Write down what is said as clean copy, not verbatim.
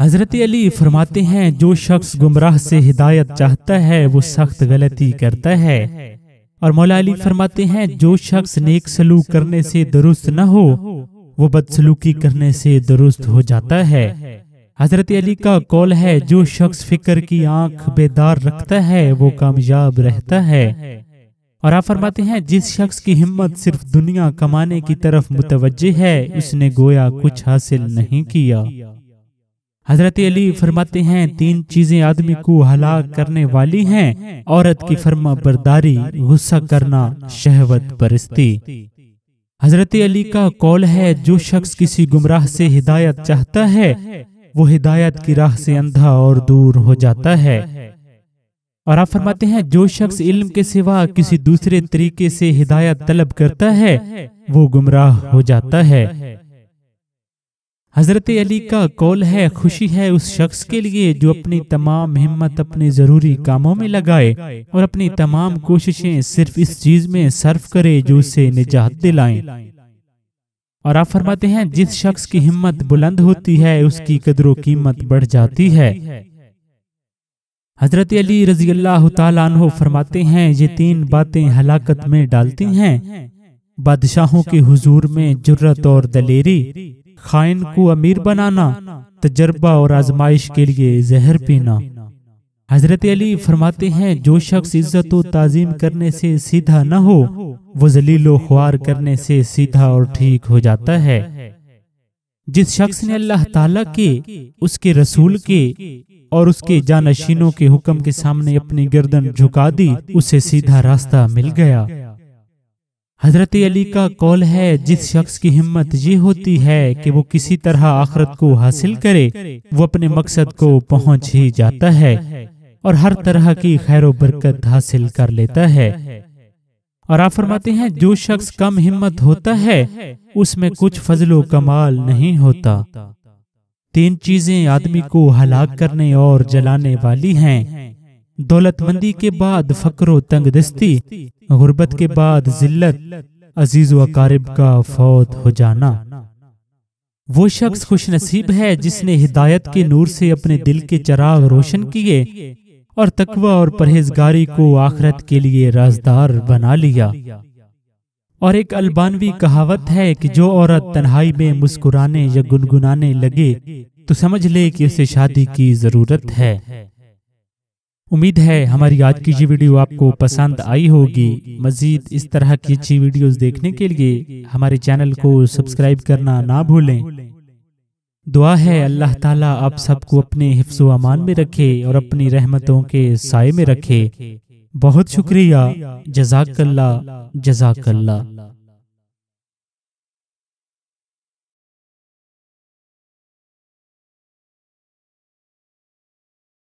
हजरत अली फरमाते हैं, जो शख्स गुमराह से हिदायत चाहता है वो सख्त गलती करता है। और मौला अली फरमाते हैं, जो शख्स नेक सलूक करने से दुरुस्त न हो वो बदसलूकी करने से दुरुस्त हो जाता है। हजरत अली का कौल है, जो शख्स फिक्र की आंख बेदार रखता है वो कामयाब रहता है। और आप फरमाते हैं, जिस शख्स की हिम्मत सिर्फ दुनिया कमाने की तरफ मुतवज्जे है उसने गोया कुछ हासिल नहीं किया। हजरत अली फरमाते हैं, तीन चीजें आदमी को हलाक करने वाली हैं, औरत की फर्मा बरदारी, गुस्सा करना, शहवत परस्ती। हजरत अली का कौल है, जो शख्स किसी गुमराह से हिदायत चाहता है वो हिदायत की राह से अंधा और दूर हो जाता है। और आप फरमाते हैं, जो शख्स इल्म के सिवा किसी दूसरे तरीके से हिदायत तलब करता है वो गुमराह हो जाता है। हजरत अली का कौल है, खुशी है उस शख्स के लिए जो अपनी तमाम हिम्मत अपने ज़रूरी कामों में लगाए और अपनी तमाम कोशिशें सिर्फ इस चीज़ में सर्फ करे जो उसे निजात दिलाएं। और आप फरमाते हैं, जिस शख्स की हिम्मत बुलंद होती है उसकी कदरो कीमत बढ़ जाती है। हजरत अली रज़ी अल्लाह ताला अन्हो फरमाते हैं, ये तीन बातें हलाकत में डालती हैं, बादशाहों के हुजूर में जुर्रत और दलेरी, खाइन को अमीर बनाना, तजर्बा और आजमाइश के लिए जहर पीना। हजरत अली फरमाते हैं, जो शख्स इज्जत व ताज़ीम करने से सीधा न हो वो जलीलो ख्वार करने से सीधा और ठीक हो जाता है। जिस शख्स ने अल्लाह ताला के, उसके रसूल के और उसके जानशीनों के हुक्म के सामने अपनी गर्दन झुका दी उसे सीधा रास्ता मिल गया। हजरत अली का कौल है, जिस शख्स की हिम्मत ये होती है कि वो किसी तरह आखरत को हासिल करे वो अपने मकसद को पहुंच ही जाता है और हर तरह की खैर बरकत हासिल कर लेता है। और आप फरमाते हैं, जो शख्स कम हिम्मत होता है उसमें कुछ फजलो कमाल नहीं होता। तीन चीजें आदमी को हलाक करने और जलाने वाली हैं, दौलतमंदी के बाद फकरो तंगदस्ती, गुर्बत के बाद जिल्लत, अजीज व अकारिब का फौत हो जाना। वो शख्स खुशनसीब है जिसने हिदायत के नूर से अपने दिल के चिराग रोशन किए और तकवा और परहेजगारी को आखरत के लिए राजदार बना लिया। और एक अल्बानवी कहावत है कि जो औरत तन्हाई में मुस्कुराने या गुनगुनाने लगे तो समझ ले कि उसे शादी की जरूरत है। उम्मीद है हमारी आज की ये वीडियो आपको पसंद आई होगी। मज़ीद इस तरह की अच्छी वीडियोस देखने के लिए हमारे चैनल को सब्सक्राइब करना ना भूलें। दुआ है अल्लाह ताला आप सबको अपने हिफ्ज़ व अमान में रखे और अपनी रहमतों के साए में रखे। बहुत शुक्रिया। जज़ाकल्ला।